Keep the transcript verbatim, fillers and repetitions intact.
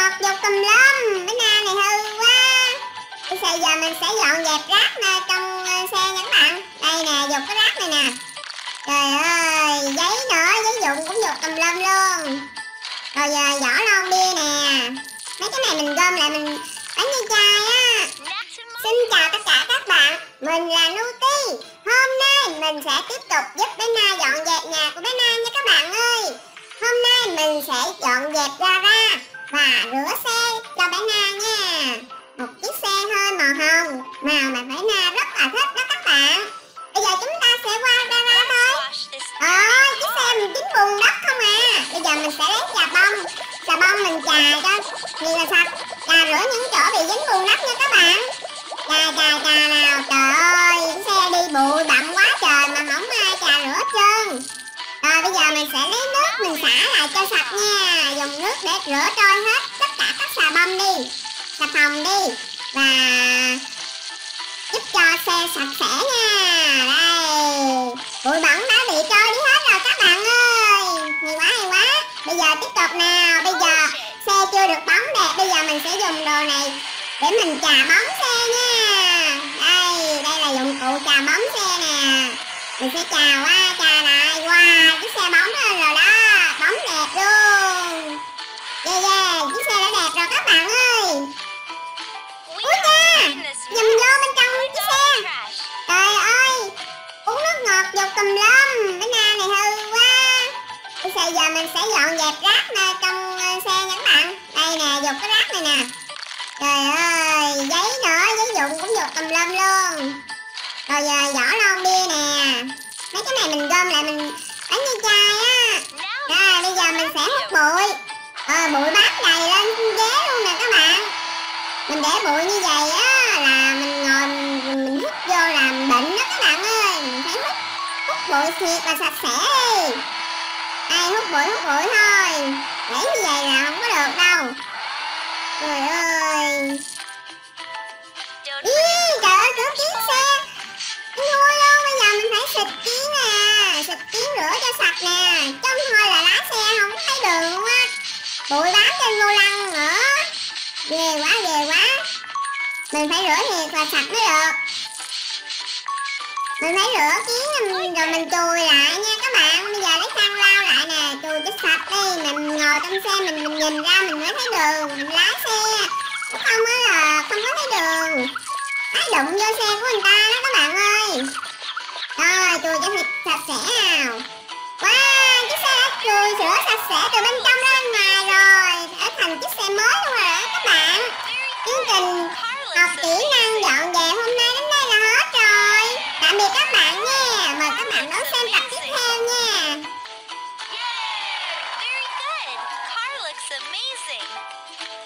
hột dục tùm lum. Bữa nay này hư quá. Bây giờ mình sẽ dọn dẹp rác nơi trong xe nha các bạn. Đây nè, dục cái rác này nè. Trời ơi, giấy nữa, giấy dụng cũng dục tùm lum luôn. Rồi giờ vỏ lon bia nè. Mấy cái này mình gom lại mình bán như chai á. Xin chào tất cả các bạn, mình là Nuti. Hôm nay mình sẽ tiếp tục giúp bé Na dọn dẹp nhà của bé Na nha các bạn ơi. Hôm nay mình sẽ dọn dẹp gara và rửa xe cho bé Na nha. Một chiếc xe hơi màu hồng, màu mà bé Na rất là thích đó các bạn. Bây giờ chúng ta sẽ qua gara thôi. Ôi, chiếc xe mình dính bùn đất không à. Bây giờ mình sẽ lấy xà bông. Xà bông mình chà cho nhìn là sạch. Chà rửa những chỗ bị dính bùn đất nha các bạn. Chà chà chà nào. Trời ơi, chiếc xe đi bụi bặm quá trời mà không ai chà rửa trơn. Rồi bây giờ mình sẽ lấy nước mình xả lại cho sạch nha. Dùng nước để rửa trôi hết tất cả các xà bông đi, xà phòng đi, và giúp cho xe sạch sẽ nha. Đây, bụi bẩn đã bị trôi đi hết rồi các bạn ơi. Hay quá hay quá. Bây giờ tiếp tục nào. Bây giờ xe chưa được bóng đẹp. Bây giờ mình sẽ dùng đồ này để mình chà bóng xe nha. Đây, đây là dụng cụ chà bóng xe nè. Mình sẽ chà qua chà lại. Wow, chiếc xe bóng lên rồi đó. Bóng đẹp luôn. Yeah yeah, chiếc xe đã đẹp rồi các bạn ơi. Úi cha, giờ mình vô bên trong chiếc xe. Trời ơi, uống nước ngọt dục tùm lum. Bé Na này hư quá. Bây giờ, giờ mình sẽ dọn dẹp rác nơi trong xe nha các bạn. Đây nè, dục cái rác này nè. Trời ơi, giấy nữa, giấy dụng cũng dục tùm lum luôn. Rồi giờ vỏ lon bia nè. Mấy cái này mình gom lại mình đánh như chai á. Rồi bây giờ mình sẽ hút bụi. Ờ bụi bám đầy lên ghế luôn nè các bạn. Mình để bụi như vậy á là mình ngồi mình, mình hút vô làm bệnh đó các bạn ơi. Mình phải hút hút bụi thiệt là sạch sẽ đi. Đây hút bụi hút bụi thôi. Để như vậy là không có được đâu. Trời ơi. Ý, trời ơi cửa kiến xe. Thôi luôn, bây giờ mình phải xịt kiến nè. Xịt kiến rửa cho sạch nè. Trong thôi là lá xe không thấy đường luôn á. Bụi bám trên vô lăng nữa. Ghê quá ghê quá. Mình phải rửa thiệt là sạch mới được. Mình phải rửa kiến rồi mình chùi lại nha các bạn. Bây giờ lấy khăn lau lại nè. Chùi cho sạch đi. Mình ngồi trong xe mình, mình nhìn ra mình mới thấy đường. Mình lái xe không á là không có thấy đường. Ái đụng vô xe của người ta đó các bạn ơi. Rồi chùi cho thịt sạch sẽ nào. Wow, chiếc xe đã chùi sửa sạch sẽ từ bên trong ra bên ngoài rồi. Đã thành chiếc xe mới luôn rồi đó các bạn. Chương trình học kỹ năng dọn dẹp hôm nay đến đây là hết rồi. Tạm biệt các bạn nha. Mời các bạn đón xem tập tiếp theo nha. Yeah, very good. Car looks amazing.